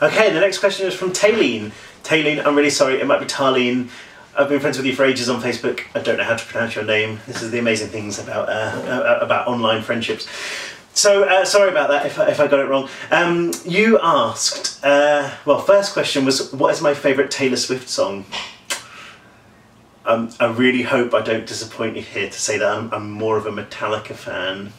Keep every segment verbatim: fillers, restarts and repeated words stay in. Okay, the next question is from Taylene. Taylene, I'm really sorry, it might be Tarlene. I've been friends with you for ages on Facebook. I don't know how to pronounce your name. This is the amazing things about uh, about online friendships. So, uh, sorry about that if I, if I got it wrong. Um, you asked, uh, well, first question was, what is my favourite Taylor Swift song? Um, I really hope I don't disappoint you here to say that I'm, I'm more of a Metallica fan.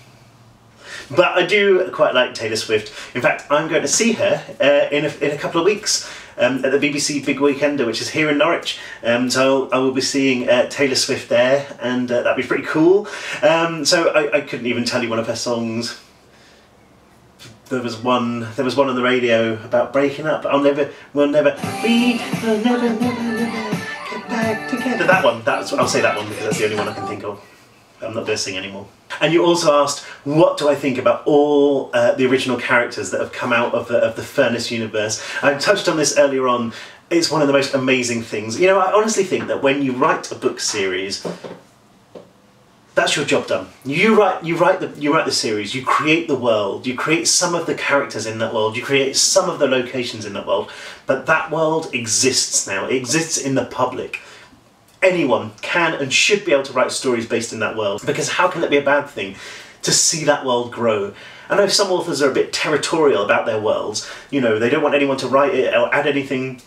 But I do quite like Taylor Swift. In fact, I'm going to see her uh, in, a, in a couple of weeks um, at the B B C Big Weekender, which is here in Norwich. Um, so I'll, I will be seeing uh, Taylor Swift there, and uh, that'd be pretty cool. Um, so I, I couldn't even tell you one of her songs. There was one. There was one on the radio about breaking up. I'll never. We'll never. We will never, never, never get back together. That one. That's. I'll say that one because that's the only one I can think of. I'm not going to sing anymore. And you also asked, what do I think about all uh, the original characters that have come out of the, of the Furnace universe? I touched on this earlier on. It's one of the most amazing things. You know, I honestly think that when you write a book series, that's your job done. You write, you write the, you write the series, you create the world, you create some of the characters in that world, you create some of the locations in that world, but that world exists now. It exists in the public. Anyone can and should be able to write stories based in that world, because how can it be a bad thing to see that world grow? I know some authors are a bit territorial about their worlds, you know, they don't want anyone to write it or add anything.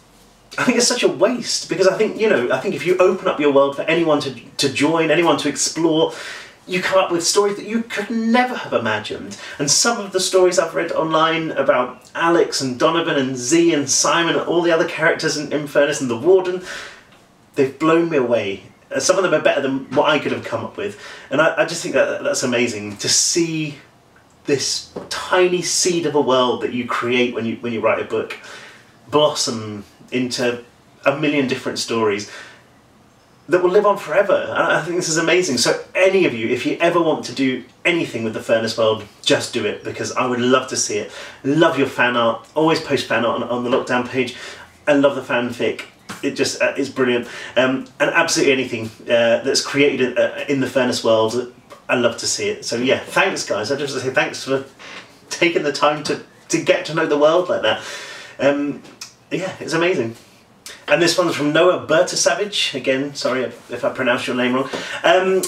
I think it's such a waste, because I think, you know, I think if you open up your world for anyone to, to join, anyone to explore, you come up with stories that you could never have imagined. And some of the stories I've read online about Alex and Donovan and Zee and Simon and all the other characters in Infernus and the Warden, they've blown me away. Some of them are better than what I could have come up with. And I, I just think that that's amazing, to see this tiny seed of a world that you create when you, when you write a book blossom into a million different stories that will live on forever. And I think this is amazing. So any of you, if you ever want to do anything with the Furnace world, just do it, because I would love to see it. Love your fan art. Always post fan art on, on the Lockdown page. I love the fanfic. It just uh, is brilliant, um, and absolutely anything uh, that's created uh, in the Furnace world, I love to see it. So yeah, thanks guys. I just want to say thanks for taking the time to, to get to know the world like that. Um, yeah, it's amazing. And this one's from Noah Burtasavage. Again, sorry if, if I pronounced your name wrong. Um,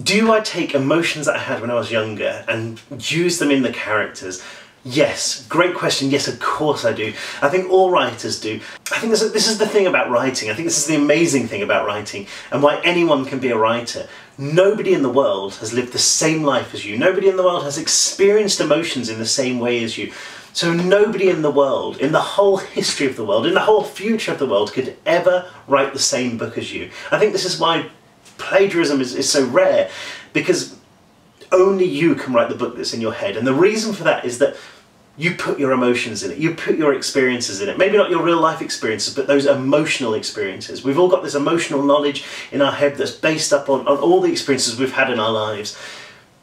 do I take emotions that I had when I was younger and use them in the characters? Yes, great question. Yes, of course I do. I think all writers do. I think this is the thing about writing. I think this is the amazing thing about writing and why anyone can be a writer. Nobody in the world has lived the same life as you. Nobody in the world has experienced emotions in the same way as you. So nobody in the world, in the whole history of the world, in the whole future of the world, could ever write the same book as you. I think this is why plagiarism is, is so rare, because only you can write the book that's in your head. And the reason for that is that you put your emotions in it, you put your experiences in it. Maybe not your real life experiences, but those emotional experiences. We've all got this emotional knowledge in our head that's based up on, on all the experiences we've had in our lives.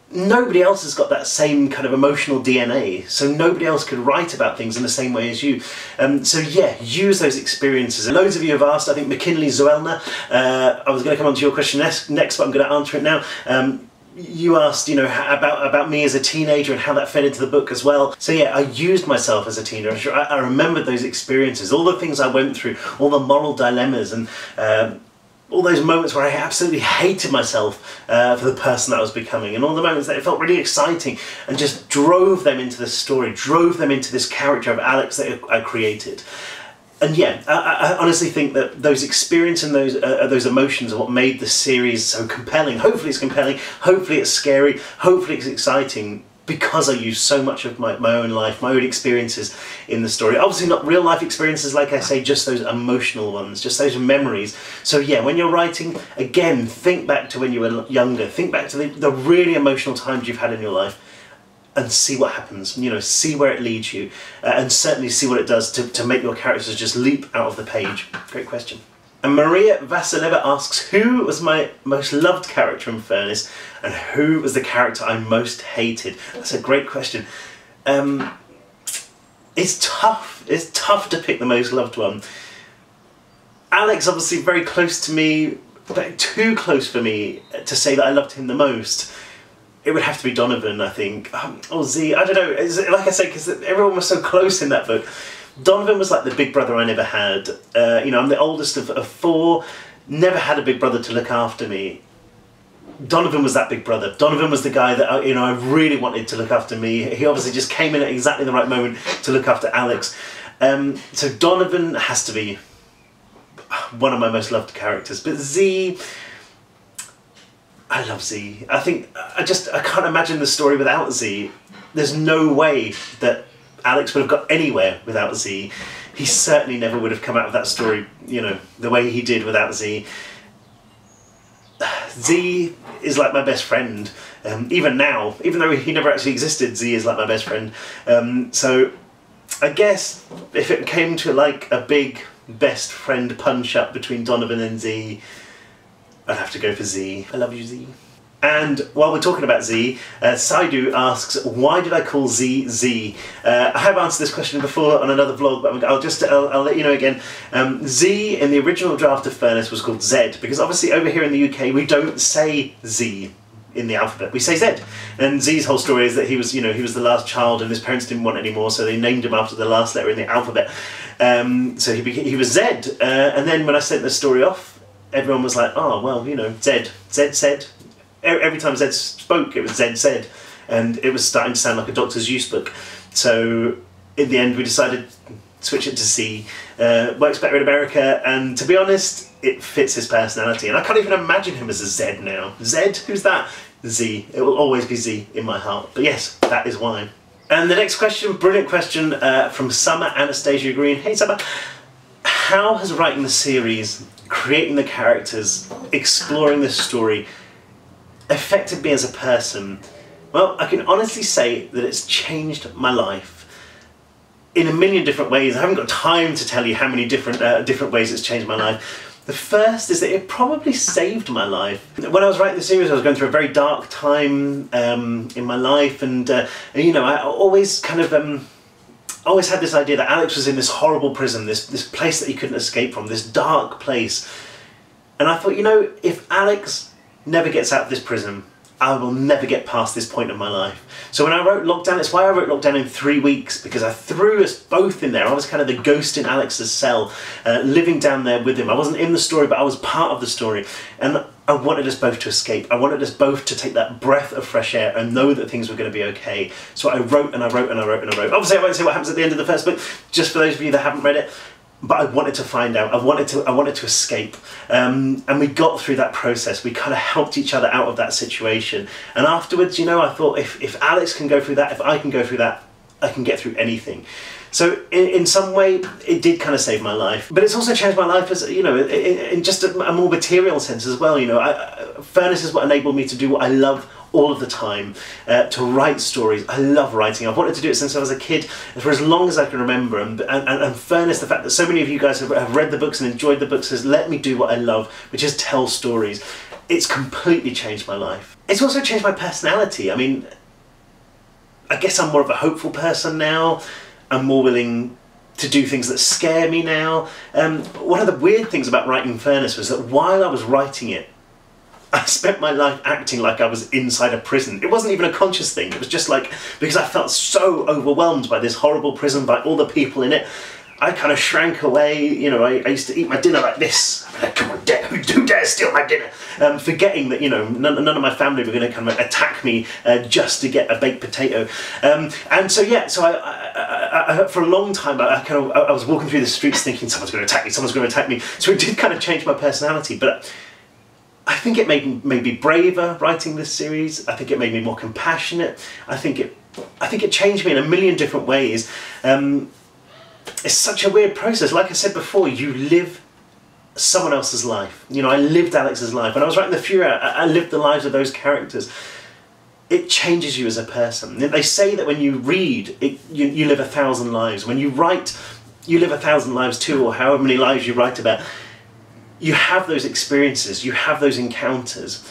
Nobody else has got that same kind of emotional D N A, so nobody else could write about things in the same way as you. Um, so yeah, use those experiences. And loads of you have asked, I think McKinley Zuelner, uh, I was going to come on to your question next, next but I'm going to answer it now. Um, You asked, you know, about, about me as a teenager and how that fed into the book as well. So yeah, I used myself as a teenager. I, I remembered those experiences, all the things I went through, all the moral dilemmas and um, all those moments where I absolutely hated myself uh, for the person that I was becoming, and all the moments that it felt really exciting, and just drove them into this story, drove them into this character of Alex that I created. And yeah, I, I honestly think that those experiences and those uh, those emotions are what made the series so compelling. Hopefully it's compelling, hopefully it's scary, hopefully it's exciting, because I use so much of my, my own life, my own experiences in the story. Obviously not real life experiences, like I say, just those emotional ones, just those memories. So yeah, when you're writing, again, think back to when you were younger, think back to the, the really emotional times you've had in your life, and see what happens, you know, see where it leads you, uh, and certainly see what it does to, to make your characters just leap out of the page. Great question. And Maria Vasileva asks, who was my most loved character in Furnace, and who was the character I most hated? That's a great question. Um, it's tough, it's tough to pick the most loved one. Alex, obviously very close to me, but too close for me to say that I loved him the most. it would have to be Donovan, I think, um, or Zee, I don't know, it's, like I say, because everyone was so close in that book. Donovan was like the big brother I never had. Uh, you know, I'm the oldest of, of four, never had a big brother to look after me. Donovan was that big brother. Donovan was the guy that I, you know, I really wanted to look after me. He obviously just came in at exactly the right moment to look after Alex. Um, so Donovan has to be one of my most loved characters. But Zee, I love Zee. I think, I just, I can't imagine the story without Zee. There's no way that Alex would have got anywhere without Zee. He certainly never would have come out of that story, you know, the way he did without Zee. Zee is like my best friend, um, even now, even though he never actually existed, Zee is like my best friend. Um, so I guess if it came to like a big best friend punch up between Donovan and Zee, I'd have to go for Zee. I love you, Zee. And while we're talking about Zee, uh, Saidu asks, why did I call Zee Zee? Uh, I have answered this question before on another vlog, but I'll just, I'll, I'll let you know again. Um, Zee in the original draft of Furnace was called Zed, because obviously over here in the U K we don't say Zee in the alphabet, we say Zed. And Zee's whole story is that he was, you know, he was the last child and his parents didn't want any more, so they named him after the last letter in the alphabet. Um, so he, became, he was Zed, uh, and then when I sent the story off, everyone was like, oh, well, you know, Zed, Zed said. Every time Zed spoke, it was Zed said, and it was starting to sound like a doctor's use book. So in the end, we decided to switch it to Zee. Uh, works better in America, and to be honest, it fits his personality. And I can't even imagine him as a Zed now. Zed? Who's that? Zee. It will always be Zee in my heart. But yes, that is why. And the next question, brilliant question, uh, from Summer Anastasia Green. Hey Summer. How has writing the series, creating the characters, exploring this story, affected me as a person? Well, I can honestly say that it's changed my life in a million different ways. I haven't got time to tell you how many different uh, different ways it's changed my life. The first is that it probably saved my life. When I was writing the series, I was going through a very dark time um, in my life, and, uh, and you know, I always kind of um, always had this idea that Alex was in this horrible prison, this this place that he couldn't escape from, this dark place. And I thought, you know, if Alex never gets out of this prison, I will never get past this point in my life. So when I wrote Lockdown, it's why I wrote Lockdown in three weeks, because I threw us both in there. I was kind of the ghost in Alex's cell, uh, living down there with him. I wasn't in the story, but I was part of the story. And I wanted us both to escape. I wanted us both to take that breath of fresh air and know that things were going to be okay. So I wrote and I wrote and I wrote and I wrote. Obviously I won't say what happens at the end of the first book, just for those of you that haven't read it. But I wanted to find out. I wanted to. I wanted to escape, um, and we got through that process. We kind of helped each other out of that situation. And afterwards, you know, I thought if if Alex can go through that, if I can go through that, I can get through anything. So in, in some way, it did kind of save my life. But it's also changed my life as, you know, in, in just a, a more material sense as well. You know, I, I, Furnace is what enabled me to do what I love all of the time, uh, to write stories. I love writing. I've wanted to do it since I was a kid, for as long as I can remember. And, and, and Furnace, the fact that so many of you guys have, have read the books and enjoyed the books, has let me do what I love, which is tell stories. It's completely changed my life. It's also changed my personality. I mean, I guess I'm more of a hopeful person now. I'm more willing to do things that scare me now. Um, one of the weird things about writing Furnace was that while I was writing it, I spent my life acting like I was inside a prison. It wasn't even a conscious thing. It was just like, because I felt so overwhelmed by this horrible prison, by all the people in it, I kind of shrank away. You know, I, I used to eat my dinner like this. I'm like, come on, dare, who, who dares steal my dinner? Um, forgetting that, you know, none, none of my family were going to kind of attack me uh, just to get a baked potato. Um, and so, yeah, so I, I, I, I, for a long time, I, I kind of, I was walking through the streets thinking, someone's going to attack me, someone's going to attack me. So it did kind of change my personality, but I think it made, made me braver writing this series. I think it made me more compassionate. I think it, I think it changed me in a million different ways. Um, it's such a weird process. Like I said before, you live someone else's life. You know, I lived Alex's life. When I was writing The Fury, I, I lived the lives of those characters. It changes you as a person. They say that when you read, it, you, you live a thousand lives. When you write, you live a thousand lives too, or however many lives you write about. You have those experiences, you have those encounters.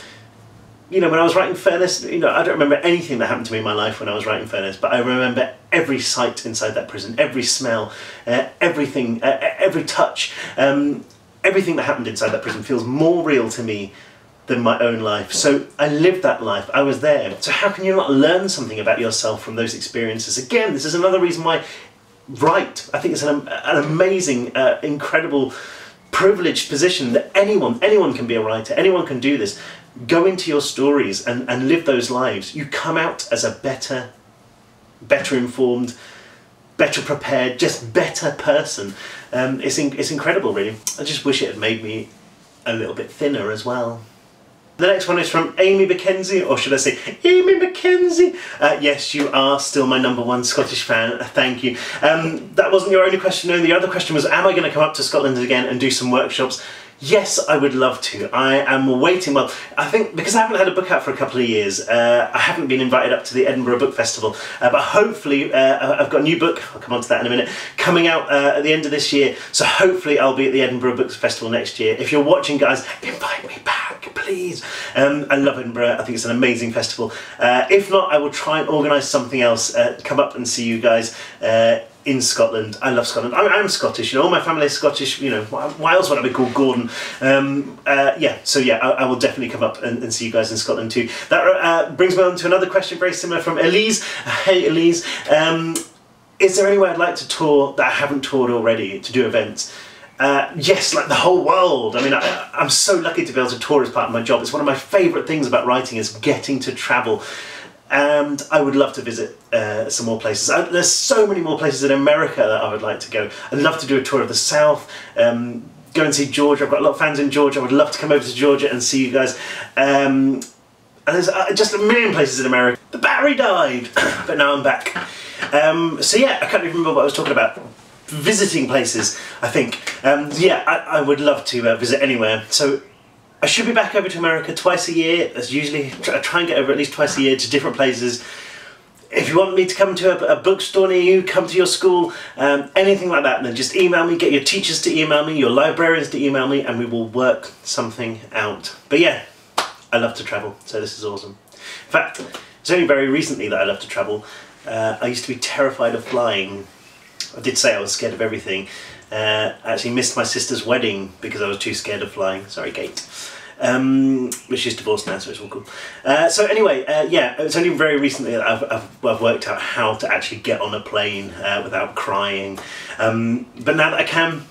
You know, when I was writing Furnace, you know, I don't remember anything that happened to me in my life when I was writing Furnace, but I remember every sight inside that prison, every smell, uh, everything, uh, every touch, um, everything that happened inside that prison feels more real to me than my own life. So I lived that life, I was there. So how can you not learn something about yourself from those experiences? Again, this is another reason why Write. I think it's an, an amazing, uh, incredible, privileged position that anyone, anyone can be a writer, anyone can do this. Go into your stories and, and live those lives. You come out as a better, better informed, better prepared, just better person. Um, it's, in, it's incredible, really. I just wish it had made me a little bit thinner as well. The next one is from Amy McKenzie, or should I say Amy McKenzie? Uh, yes, you are still my number one Scottish fan, thank you. Um, that wasn't your only question, no, the other question was, am I going to come up to Scotland again and do some workshops? Yes, I would love to. I am waiting, well, I think, because I haven't had a book out for a couple of years, uh, I haven't been invited up to the Edinburgh Book Festival, uh, but hopefully, uh, I've got a new book, I'll come on to that in a minute, coming out uh, at the end of this year, so hopefully I'll be at the Edinburgh Book Festival next year. If you're watching, guys, invite me back. Please. Um, I love Edinburgh, I think it's an amazing festival. Uh, if not, I will try and organise something else, uh, come up and see you guys uh, in Scotland. I love Scotland. I, I'm Scottish, you know, all my family is Scottish, you know, why, why else would I be called Gordon? Um, uh, yeah, so yeah, I, I will definitely come up and, and see you guys in Scotland too. That uh, brings me on to another question very similar from Elise. Hey Elise, um, is there anywhere I'd like to tour that I haven't toured already, to do events? Uh, yes, like the whole world. I mean, I, I'm so lucky to be able to tour as part of my job. It's one of my favourite things about writing is getting to travel. And I would love to visit uh, some more places. I, there's so many more places in America that I would like to go. I'd love to do a tour of the South, um, go and see Georgia. I've got a lot of fans in Georgia. I would love to come over to Georgia and see you guys. Um, and there's uh, just a million places in America. The battery died, but now I'm back. Um, so yeah, I can't even remember what I was talking about. Visiting places, I think. Um, yeah, I, I would love to uh, visit anywhere. So I should be back over to America twice a year. That's usually, I try and get over at least twice a year to different places. If you want me to come to a, a bookstore near you, come to your school, um, anything like that, then just email me, get your teachers to email me, your librarians to email me, and we will work something out. But yeah, I love to travel, so this is awesome. In fact, it's only very recently that I love to travel. Uh, I used to be terrified of flying. I did say I was scared of everything. Uh, I actually missed my sister's wedding because I was too scared of flying. Sorry, Kate. Um, but she's divorced now, so it's all cool. Uh, so anyway, uh, yeah, it's only very recently that I've, I've, I've worked out how to actually get on a plane uh, without crying. Um, but now that I can,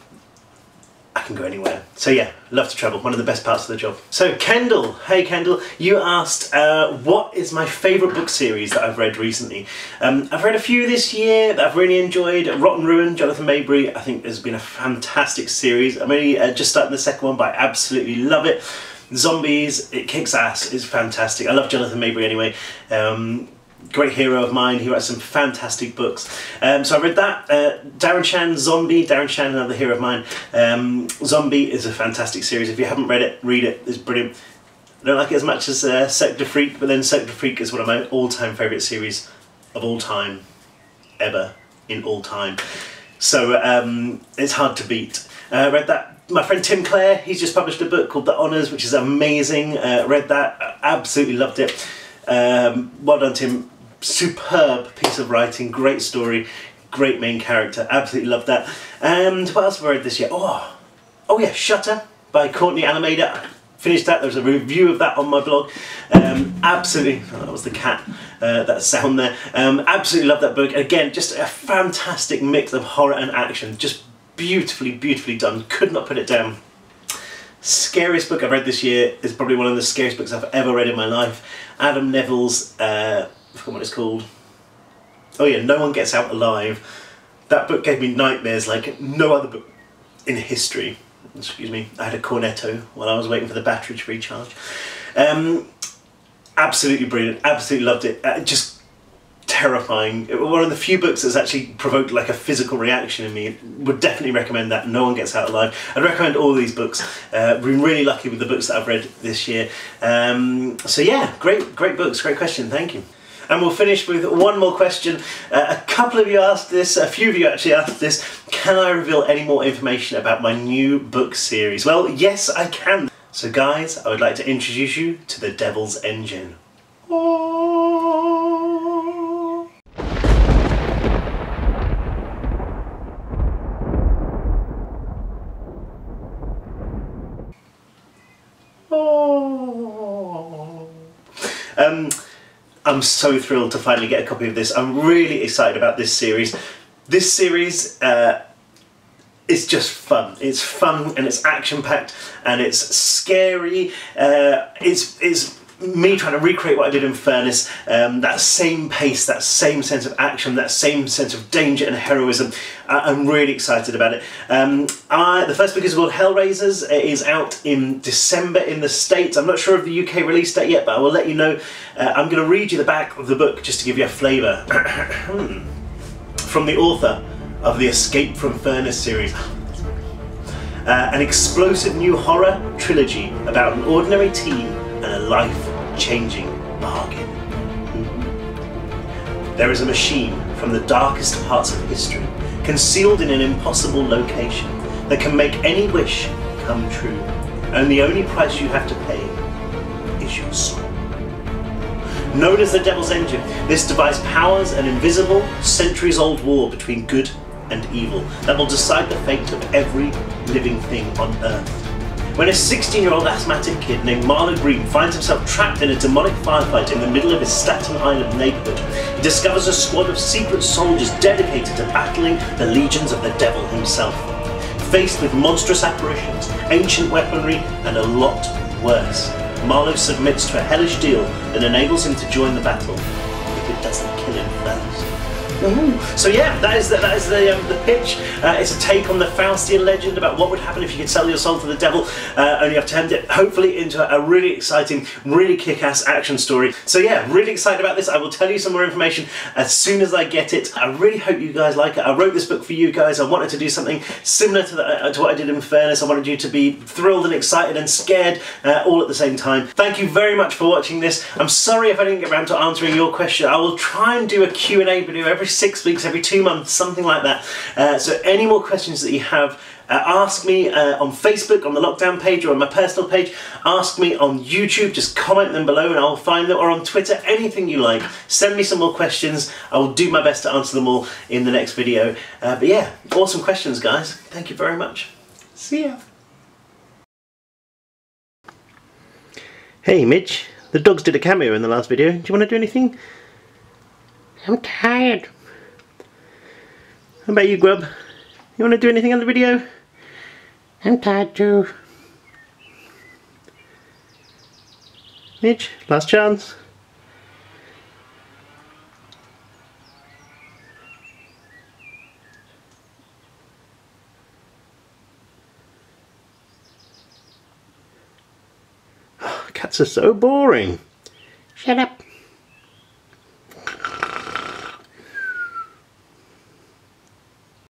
I can go anywhere. So yeah, love to travel. One of the best parts of the job. So Kendall, hey Kendall, you asked uh, what is my favourite book series that I've read recently. Um, I've read a few this year that I've really enjoyed. Rotten Ruin, Jonathan Mabry, I think has been a fantastic series. I'm only uh, just starting the second one, but I absolutely love it. Zombies, it kicks ass, it's fantastic. I love Jonathan Mabry anyway. Um, Great hero of mine, he writes some fantastic books. Um, so I read that. Uh, Darren Shan, Zombie. Darren Shan, another hero of mine. Um, Zombie is a fantastic series. If you haven't read it, read it. It's brilliant. I don't like it as much as uh, Cirque du Freak, but then Cirque du Freak is one of my all-time favourite series of all time, ever, in all time. So um, it's hard to beat. I uh, read that. My friend Tim Clare, he's just published a book called The Honours, which is amazing. Uh, read that, I absolutely loved it. Um, well done, Tim. Superb piece of writing, great story, great main character, absolutely loved that. And what else have I read this year? Oh, oh yeah, Shutter by Courtney Alameda. I finished that, there was a review of that on my blog. Um, absolutely, oh, that was the cat, uh, that sound there. Um, absolutely loved that book. Again, just a fantastic mix of horror and action, just beautifully, beautifully done. Could not put it down. Scariest book I've read this year is probably one of the scariest books I've ever read in my life. Adam Neville's uh, I forgot what it's called. Oh yeah, No One Gets Out Alive. That book gave me nightmares like no other book in history. Excuse me, I had a Cornetto while I was waiting for the battery to recharge. Um, absolutely brilliant, absolutely loved it. Uh, just terrifying. It was one of the few books that's actually provoked like a physical reaction in me. Would definitely recommend that, No One Gets Out Alive. I'd recommend all these books. Uh, been really lucky with the books that I've read this year. Um, so yeah, great, great books, great question, thank you. And we'll finish with one more question. Uh, a couple of you asked this, a few of you actually asked this, can I reveal any more information about my new book series? Well, yes, I can. So guys, I would like to introduce you to The Devil's Engine. Oh. Oh. Um, I'm so thrilled to finally get a copy of this. I'm really excited about this series. This series uh, is just fun. It's fun and it's action-packed and it's scary. Uh, it's, it's me trying to recreate what I did in Infernus. Um, that same pace, that same sense of action, that same sense of danger and heroism. I I'm really excited about it. Um, I, the first book is called Hellraisers. It is out in December in the States. I'm not sure of the U K release date yet, but I will let you know. Uh, I'm going to read you the back of the book just to give you a flavour. From the author of the Escape From Furnace series. Uh, an explosive new horror trilogy about an ordinary teen and a life-changing bargain. There is a machine from the darkest parts of history, concealed in an impossible location, that can make any wish come true. And the only price you have to pay is your soul. Known as the Devil's Engine, this device powers an invisible, centuries-old war between good and evil that will decide the fate of every living thing on Earth. When a sixteen-year-old asthmatic kid named Marlo Green finds himself trapped in a demonic firefight in the middle of his Staten Island neighborhood, he discovers a squad of secret soldiers dedicated to battling the legions of the devil himself. Faced with monstrous apparitions, ancient weaponry, and a lot worse, Marlo submits to a hellish deal that enables him to join the battle if it doesn't kill him first. Ooh. So yeah, that is the, that is the, um, the pitch. Uh, it's a take on the Faustian legend about what would happen if you could sell your soul to the devil, uh, only I've turned it hopefully into a really exciting, really kick-ass action story. So yeah, really excited about this. I will tell you some more information as soon as I get it. I really hope you guys like it. I wrote this book for you guys. I wanted to do something similar to, the, uh, to what I did in Infernus. I wanted you to be thrilled and excited and scared uh, all at the same time. Thank you very much for watching this. I'm sorry if I didn't get around to answering your question. I will try and do a Q and A video every six weeks, every two months, something like that. Uh, so any more questions that you have, uh, ask me uh, on Facebook, on the Lockdown page, or on my personal page. Ask me on YouTube, just comment them below and I'll find them, or on Twitter, anything you like. Send me some more questions. I will do my best to answer them all in the next video. Uh, but yeah, awesome questions, guys. Thank you very much. See ya. Hey Mitch, the dogs did a cameo in the last video. Do you want to do anything? I'm tired. How about you, Grub? You want to do anything on the video? I'm tired too. Mitch, last chance. Oh, cats are so boring. Shut up.